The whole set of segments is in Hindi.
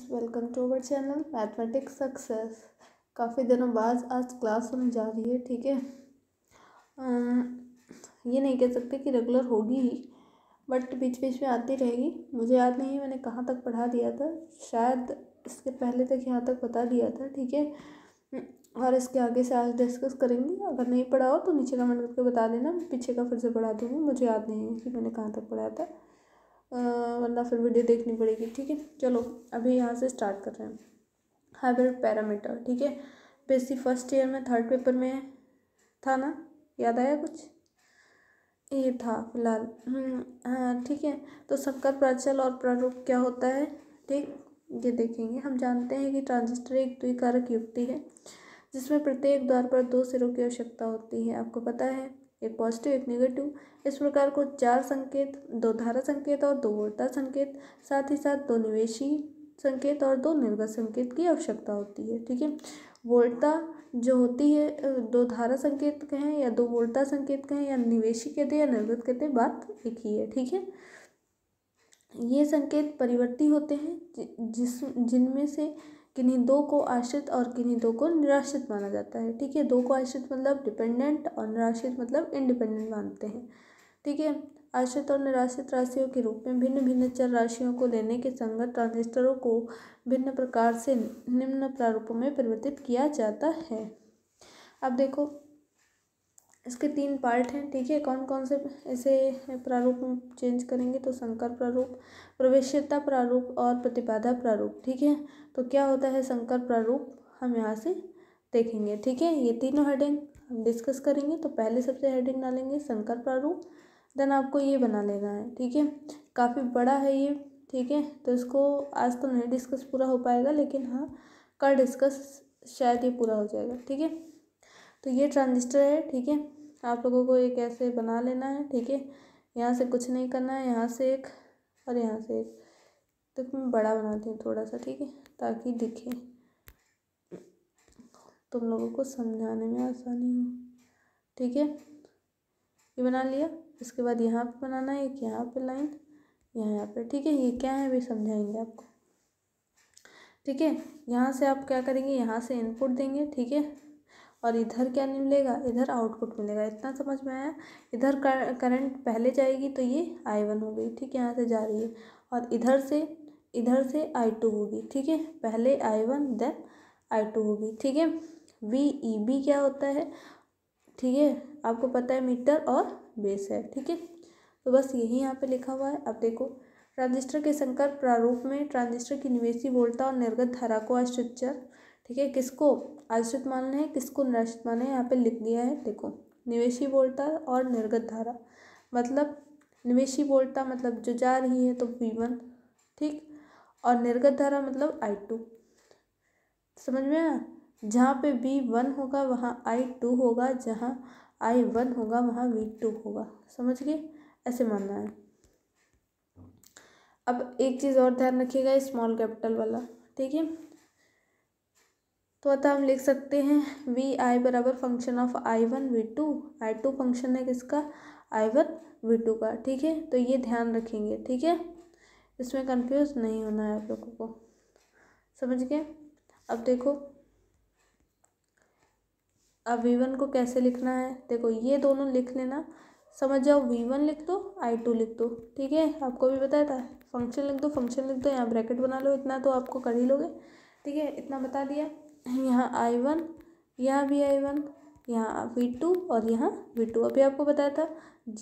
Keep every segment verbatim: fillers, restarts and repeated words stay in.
Welcome to our channel mathematics success. काफ़ी दिनों बाद आज क्लास होने जा रही है, ठीक है। ये नहीं कह सकते कि रेगुलर होगी ही, बट बीच बीच में आती रहेगी। मुझे याद नहीं है मैंने कहाँ तक पढ़ा दिया था, शायद इसके पहले तक यहाँ तक बता दिया था, ठीक है। और इसके आगे से आज डिस्कस करेंगे। अगर नहीं पढ़ा हो तो नीचे कमेंट करके बता देना, पीछे का फिर से पढ़ा दूँगी। मुझे याद नहीं है कि मैंने कहाँ तक पढ़ा था, वरना फिर वीडियो देखनी पड़ेगी, ठीक है। चलो अभी यहाँ से स्टार्ट कर रहे हैं। हाइब्रिड पैरामीटर, ठीक है। बेसिक फर्स्ट ईयर में थर्ड पेपर में था ना, याद आया कुछ? ये था फिलहाल, हाँ ठीक है। तो संकर प्राचल और प्रारूप क्या होता है, ठीक, ये देखेंगे। हम जानते हैं कि ट्रांजिस्टर एक द्विकारक युक्ति है जिसमें प्रत्येक द्वार पर दो सिरों की आवश्यकता होती है, आपको पता है, एक पॉजिटिव एक नेगेटिव। इस प्रकार को चार संकेत, दो धारा संकेत और दो वोल्टा संकेत, साथ ही साथ दो निवेशी संकेत और दो निर्गत संकेत की आवश्यकता होती है, ठीक है। वोल्टा जो होती है, दो धारा संकेत कहें या दो वोल्टा संकेत कहें या निवेशी कहते या निर्गत कहते, बात एक ही है, ठीक है। ये संकेत परिवर्ती होते हैं, जिस जिनमें से किन्हीं दो को आश्रित और किन्हीं दो को निराश्रित माना जाता है, ठीक है। दो को आश्रित मतलब डिपेंडेंट और निराश्रित मतलब इंडिपेंडेंट मानते हैं, ठीक है। आश्रित और निराश्रित राशियों के रूप में भिन्न भिन्न चर राशियों को लेने के संगत ट्रांजिस्टरों को भिन्न प्रकार से निम्न प्रारूपों में परिवर्तित किया जाता है। अब देखो इसके तीन पार्ट हैं, ठीक है। कौन कौन से ऐसे प्रारूप में चेंज करेंगे, तो संकर प्रारूप, प्रवेश्यता प्रारूप और प्रतिबाधा प्रारूप, ठीक है। तो क्या होता है संकर प्रारूप, हम यहाँ से देखेंगे, ठीक है। ये तीनों हेडिंग हम डिस्कस करेंगे। तो पहले सबसे हेडिंग डालेंगे संकर प्रारूप, देन आपको ये बना लेना है, ठीक है। काफ़ी बड़ा है ये, ठीक है। तो इसको आज तो नहीं डिस्कस पूरा हो पाएगा, लेकिन हाँ कल डिस्कस शायद ये पूरा हो जाएगा, ठीक है। तो ये ट्रांजिस्टर है, ठीक है। आप लोगों को एक ऐसे बना लेना है, ठीक है। यहाँ से कुछ नहीं करना है, यहाँ से एक और यहाँ से एक। तो मैं बड़ा बनाती हूँ थोड़ा सा, ठीक है, ताकि दिखे, तुम लोगों को समझाने में आसानी हो, ठीक है। ये बना लिया, इसके बाद यहाँ पे बनाना है एक, यहाँ पे लाइन, यहाँ यहाँ पे, ठीक है। ये क्या है अभी समझाएंगे आपको, ठीक है। यहाँ से आप क्या करेंगे, यहाँ से इनपुट देंगे, ठीक है। और इधर क्या मिलेगा, इधर आउटपुट मिलेगा, इतना समझ में आया। इधर करंट पहले जाएगी तो ये आई वन हो गई, ठीक है, यहाँ से जा रही है। और इधर से इधर से आई टू होगी, ठीक है, पहले I one then I two होगी, ठीक है। वी ई बी क्या होता है, ठीक है, आपको पता है, मीटर और बेस है, ठीक है। तो बस यही यहाँ पे लिखा हुआ है। अब देखो ट्रांजिस्टर के संकर प्रारूप में ट्रांजिस्टर की निवेशी वोल्टा और निर्गत धारा को आश्रित चर, ठीक है, किसको आश्रित मानना है किसको निराश्रित मानना है, यहाँ पे लिख दिया है। देखो निवेशी वोल्टा और निर्गत धारा मतलब निवेशी वोल्टा मतलब जो जा रही है तो वी वन, ठीक, और निर्गत धारा मतलब आई टू, समझ में आया। जहाँ पे वी वन होगा वहाँ आई टू होगा, जहाँ आई वन होगा वहाँ वी टू होगा, समझ गए, ऐसे मानना है। अब एक चीज़ और ध्यान रखिएगा, स्मॉल कैपिटल वाला, ठीक है। तो अतः हम लिख सकते हैं वी आई बराबर function of I one V two, I two function है किसका, आई वन वी टू का, ठीक है। तो ये ध्यान रखेंगे, ठीक है, इसमें कंफ्यूज नहीं होना है आप लोगों को, समझ गए। अब देखो अब वी वन को कैसे लिखना है, देखो ये दोनों लिख लेना, समझ जाओ, वी वन लिख दो आई टू लिख दो, ठीक है, आपको भी बताया था। फंक्शन लिख दो फंक्शन लिख दो, यहाँ ब्रैकेट बना लो, इतना तो आपको कर ही लोगे, ठीक है, इतना बता दिया। यहाँ आई वन, यहाँ भी आई वन, यहाँ वी टू और यहाँ वी टू, अभी आपको बताया था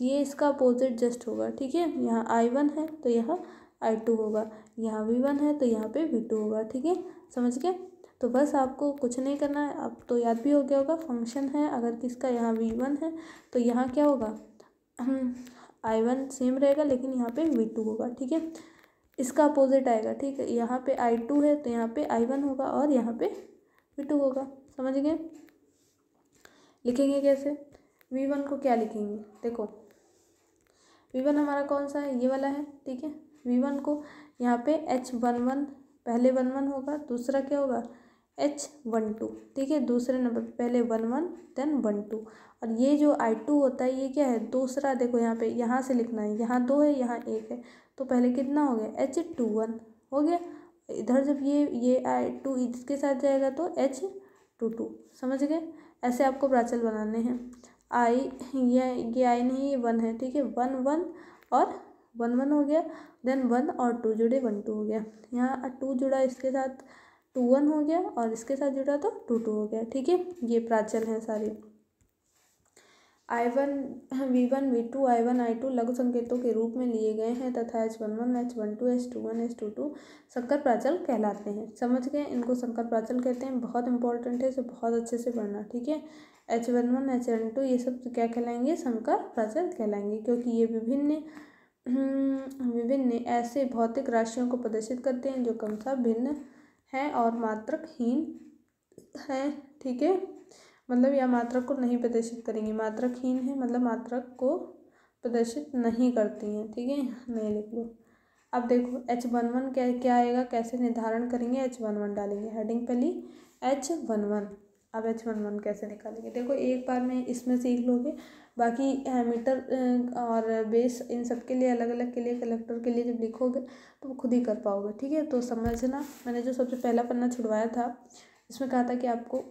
ये इसका अपोजिट जस्ट होगा, ठीक है। यहाँ आई वन है तो यहाँ आई टू होगा, यहाँ वी वन है तो यहाँ पे वी टू होगा, ठीक है, समझ गए। तो बस आपको कुछ नहीं करना है, आप तो याद भी हो गया होगा। फंक्शन है अगर किसका, यहाँ वी वन है तो यहाँ क्या होगा, आई वन सेम रहेगा लेकिन यहाँ पे वी टू होगा, ठीक है, इसका अपोजिट आएगा, ठीक है। यहाँ पे आई टू है तो यहाँ पे आई वन होगा और यहाँ पे वी टू होगा, समझ गए। लिखेंगे कैसे, वी वन को क्या लिखेंगे, देखो वी वन हमारा कौन सा है, ये वाला है, ठीक है। वी वन को यहाँ पे एच वन वन पहले वन वन होगा, दूसरा क्या होगा एच वन टू, ठीक है, दूसरे नंबर पहले one one then one two. और ये जो आई टू होता है ये क्या है, दूसरा, देखो यहाँ पे यहाँ से लिखना है, यहाँ दो है यहाँ एक है, तो पहले कितना हो गया एच टू वन हो गया, इधर जब ये ये टू इसके साथ जाएगा तो एच टू टू, समझ गए। ऐसे आपको प्राचल बनाने हैं। आई ये ये आई नहीं, ये वन है, ठीक है। वन वन और वन वन हो गया, देन वन और टू जुड़े वन टू हो गया। यहाँ टू जुड़ा इसके साथ टू वन हो गया और इसके साथ जुड़ा तो टू टू हो गया, ठीक है। ये प्राचल हैं सारे। I one V one V two I one I two लघु संकेतों के रूप में लिए गए हैं तथा H one one H one two H two one H two two संकर प्राचल कहलाते हैं, समझ गए। इनको संकर प्राचल कहते हैं, बहुत इंपॉर्टेंट है, इसे बहुत अच्छे से पढ़ना, ठीक है। H one one H one two ये सब क्या कहलाएंगे, संकर प्राचल कहलाएंगे, क्योंकि ये विभिन्न विभिन्न ऐसे भौतिक राशियों को प्रदर्शित करते हैं जो क्रमशः भिन्न हैं और मात्रकहीन हैं, ठीक है। मतलब यह मात्रक को नहीं प्रदर्शित करेंगे, मात्रकहीन है मतलब मात्रक को प्रदर्शित नहीं करती हैं, ठीक है, नहीं लिख लो। अब देखो एच वन वन क्या क्या आएगा, कैसे निर्धारण करेंगे, एच वन वन डालेंगे। हेडिंग पहली एच वन वन। अब एच वन वन कैसे निकालेंगे, देखो एक बार में इसमें सीख लोगे, बाकी मीटर और बेस इन सब के लिए अलग अलग के लिए कलेक्टर के लिए जब लिखोगे तो खुद ही कर पाओगे, ठीक है। तो समझना, मैंने जो सबसे पहला पन्ना छुड़वाया था इसमें कहा था कि आपको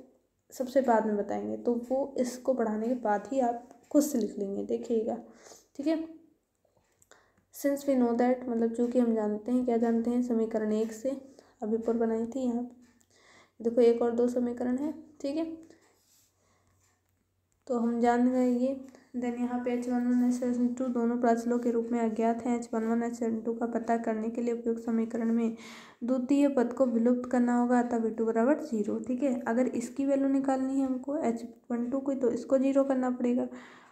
सबसे बाद में बताएंगे, तो वो इसको पढ़ाने के बाद ही आप खुद से लिख लेंगे, देखिएगा, ठीक है। सिंस वी नो दैट मतलब जो कि हम जानते हैं, क्या जानते हैं, समीकरण एक से अभी पर बनाई थी, यहाँ देखो एक और दो समीकरण है, ठीक है, तो हम जान गए ये। देन यहाँ पे H one one H one two दोनों प्राचलों के रूप में अज्ञात हैं। H one one H one two का पता करने के लिए उपयुक्त समीकरण में द्वितीय पद को विलुप्त करना होगा, अतः वी टू बराबर जीरो, ठीक है। अगर इसकी वैल्यू निकालनी है हमको एच वन टू की तो इसको जीरो करना पड़ेगा,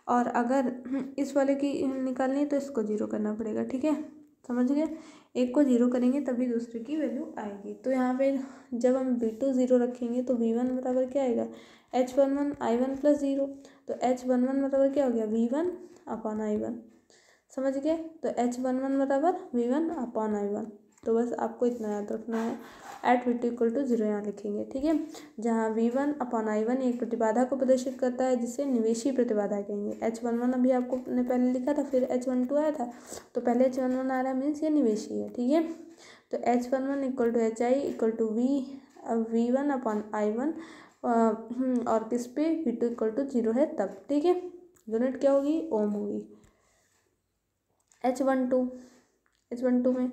और अगर इस वाले की निकालनी है तो इसको जीरो करना पड़ेगा, ठीक है, समझ गए। एक को जीरो करेंगे तभी दूसरे की वैल्यू आएगी। तो यहाँ पे जब हम वी टू जीरो रखेंगे तो वी वन बराबर क्या आएगा, H one one I one plus zero, तो एच वन वन बराबर क्या हो गया, V one upon I one, समझ गए। तो एच वन वन बराबर V one upon I one, तो बस आपको इतना याद रखना है। At V two equal to zero यहाँ लिखेंगे, ठीक है। जहाँ V one upon I one एक प्रतिबाधा को प्रदर्शित करता है जिसे निवेशी प्रतिबाधा कहेंगे। एच वन वन अभी आपको ने पहले लिखा था, फिर एच वन टू आया था, तो पहले एच वन वन आ रहा है मीन्स ये निवेशी है, ठीक है। तो H one one equal to H I equal to V V one upon I one, और किस पे, V two equal to zero है तब, ठीक है। यूनिट क्या होगी, ओम होगी। H one two H one two में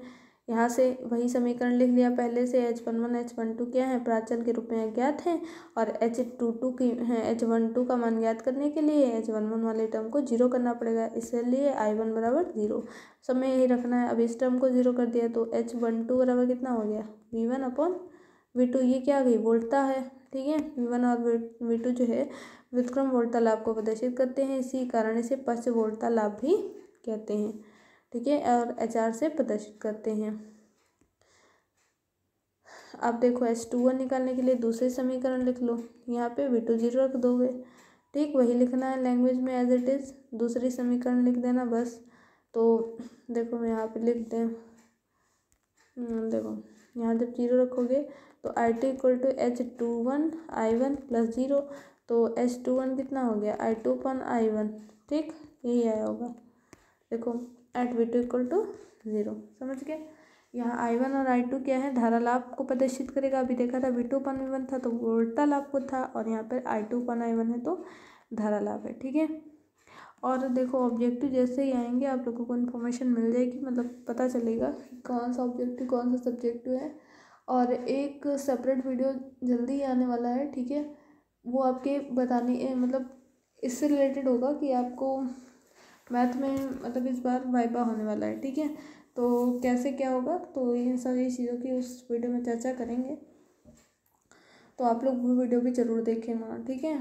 यहाँ से वही समीकरण लिख लिया पहले से। H one one H one two क्या है, प्राचल के रूप में अज्ञात हैं, और एच टू टू की एच वन टू का मान ज्ञात करने के लिए एच वन वन वाले टर्म को जीरो करना पड़ेगा, इसलिए आई वन बराबर जीरो सब में यही रखना है। अब इस टर्म को जीरो कर दिया तो एच वन टू बराबर कितना हो गया, V one upon V two, ये क्या आ गई, वोल्टता है, ठीक है। वी वन और वी टू जो है व्युत्क्रम वोल्टता लाभ को प्रदर्शित करते हैं, इसी कारण इसे पश्च वोल्टता लाभ भी कहते हैं, ठीक है, और एच आर से प्रदर्शित करते हैं। अब देखो एच टू वन निकालने के लिए दूसरे समीकरण लिख लो, यहाँ पे वी टू जीरो रख दोगे, ठीक, वही लिखना है लैंग्वेज में एज इट इज़, दूसरी समीकरण लिख देना बस। तो देखो मैं यहाँ पे लिख दें, देखो यहाँ जब जीरो रखोगे तो I two equal to H two one I one plus zero, तो एच टू वन कितना हो गया, आई टू अपन आई वन, ठीक, यही आया होगा, देखो at V two equal to zero, समझ गए। यहाँ आई वन और आई टू क्या है, धारा लाभ को प्रदर्शित करेगा, अभी देखा था V two upon V one था तो वोल्टता लाभ को था, और यहाँ पर आई टू अपन आई वन है तो धारा लाभ है, ठीक है। और देखो ऑब्जेक्टिव जैसे ही आएंगे आप लोगों को इन्फॉर्मेशन मिल जाएगी, मतलब पता चलेगा कौन सा ऑब्जेक्टिव कौन सा सब्जेक्टिव है, और एक सेपरेट वीडियो जल्दी ही आने वाला है, ठीक है, वो आपके बताने मतलब इससे रिलेटेड होगा कि आपको मैथ में मतलब इस बार वाइबा होने वाला है, ठीक है, तो कैसे क्या होगा, तो ये सारी चीज़ों की उस वीडियो में चर्चा करेंगे, तो आप लोग वो वीडियो भी ज़रूर देखेंगे, ठीक है।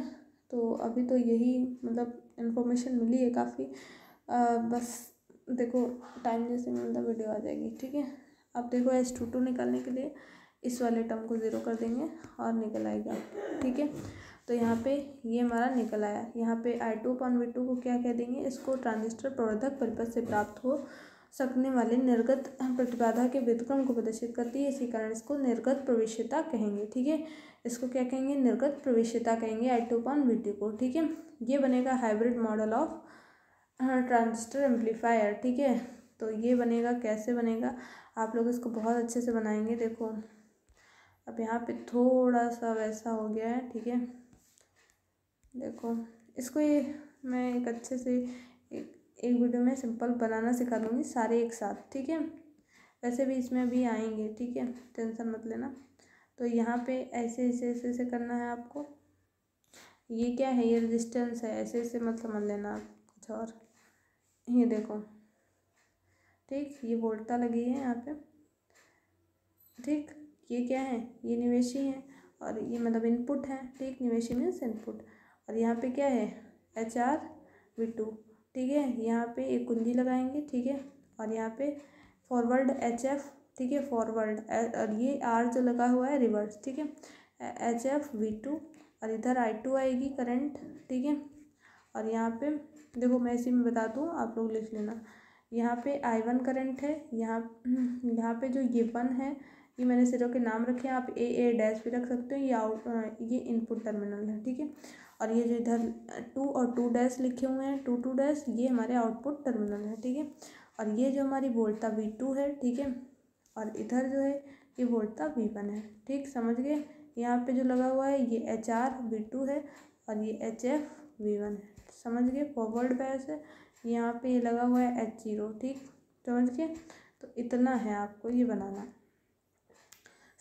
तो अभी तो यही मतलब इन्फॉर्मेशन मिली है काफ़ी, बस देखो टाइम जैसे मतलब वीडियो आ जाएगी, ठीक है। अब देखो एच टू टू निकालने के लिए इस वाले टर्म को ज़ीरो कर देंगे और निकल आएगा, ठीक है। तो यहाँ पे ये हमारा निकल आया, यहाँ पे I two upon V two को क्या कह देंगे, इसको ट्रांजिस्टर प्रवर्धक परिपथ से प्राप्त हो सकने वाले निर्गत प्रतिबाधा के व्युत्क्रम को प्रदर्शित करती है, इसी कारण इसको निर्गत प्रवेश्यता कहेंगे, ठीक है, इसको क्या कहेंगे, निर्गत प्रवेश्यता कहेंगे I two upon V two को, ठीक है। ये बनेगा hybrid model of transistor amplifier, ठीक है। तो ये बनेगा, कैसे बनेगा, आप लोग इसको बहुत अच्छे से बनाएंगे। देखो अब यहाँ पे थोड़ा सा वैसा हो गया है, ठीक है। देखो इसको ये मैं एक अच्छे से एक एक वीडियो में सिंपल बनाना सिखा दूँगी सारे एक साथ, ठीक है। वैसे भी इसमें भी आएंगे, ठीक है, टेंशन मत लेना। तो यहाँ पे ऐसे ऐसे ऐसे ऐसे करना है आपको। ये क्या है, ये रेजिस्टेंस है, ऐसे ऐसे मत समझ लेना आप कुछ और। ये देखो ठीक, ये वोल्टा लगी है यहाँ पे, ठीक। ये क्या है, ये निवेशी है और ये मतलब इनपुट है, ठीक। निवेशी मीन्स इनपुट। और यहाँ पे क्या है, एच आर वी टू, ठीक है। यहाँ पे एक कुंजी लगाएंगे, ठीक है। और यहाँ पे फॉरवर्ड एच एफ, ठीक है, फॉरवर्ड। और ये आर जो लगा हुआ है रिवर्स, ठीक है, एच एफ वी टू। और इधर आई टू आएगी करंट, ठीक है। और यहाँ पे देखो मैं इसी में बता दूँ, आप लोग लिख लेना। यहाँ पे आई वन करंट है, यहाँ यहाँ पे जो ये वन है, ये मैंने सिरों के नाम रखे हैं, आप ए ए डैश भी रख सकते हो। ये आउट, ये इनपुट टर्मिनल है, ठीक है। और ये जो इधर टू और टू डैश लिखे हुए हैं, टू टू डैश, ये हमारे आउटपुट टर्मिनल है, ठीक है। और ये जो हमारी वोल्टा वी टू है, ठीक है। और इधर जो है ये वोल्टा वी वन है, ठीक, समझ गए। यहाँ पे जो लगा हुआ है ये एच आर वी टू है और ये एच एफ वी वन है, समझ गए। फॉरवर्ड बायस है, यहाँ पे ये लगा हुआ है एच जीरो, ठीक, समझ गए। तो इतना है आपको ये बनाना।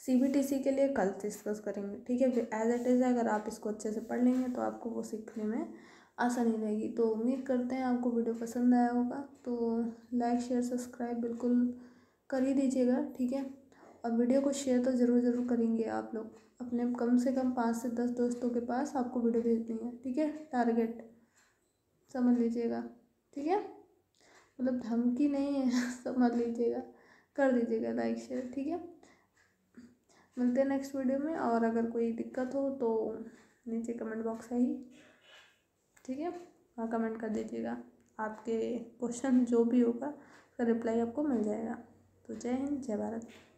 सी बी टी सी के लिए कल डिस्कस करेंगे, ठीक है। एज इट इज़ अगर आप इसको अच्छे से पढ़ लेंगे तो आपको वो सीखने में आसानी रहेगी। तो उम्मीद करते हैं आपको वीडियो पसंद आया होगा। तो लाइक शेयर सब्सक्राइब बिल्कुल कर ही दीजिएगा, ठीक है। और वीडियो को शेयर तो ज़रूर ज़रूर करेंगे आप लोग, अपने कम से कम पाँच से दस दोस्तों के पास आपको वीडियो भेजनी है, ठीक है। टारगेट समझ लीजिएगा, ठीक है, मतलब धमकी नहीं है, समझ लीजिएगा, कर दीजिएगा लाइक शेयर, ठीक है। मिलते हैं नेक्स्ट वीडियो में। और अगर कोई दिक्कत हो तो नीचे कमेंट बॉक्स है ही, ठीक है, वहाँ कमेंट कर दीजिएगा। आपके क्वेश्चन जो भी होगा उसका रिप्लाई आपको मिल जाएगा। तो जय हिंद, जय भारत।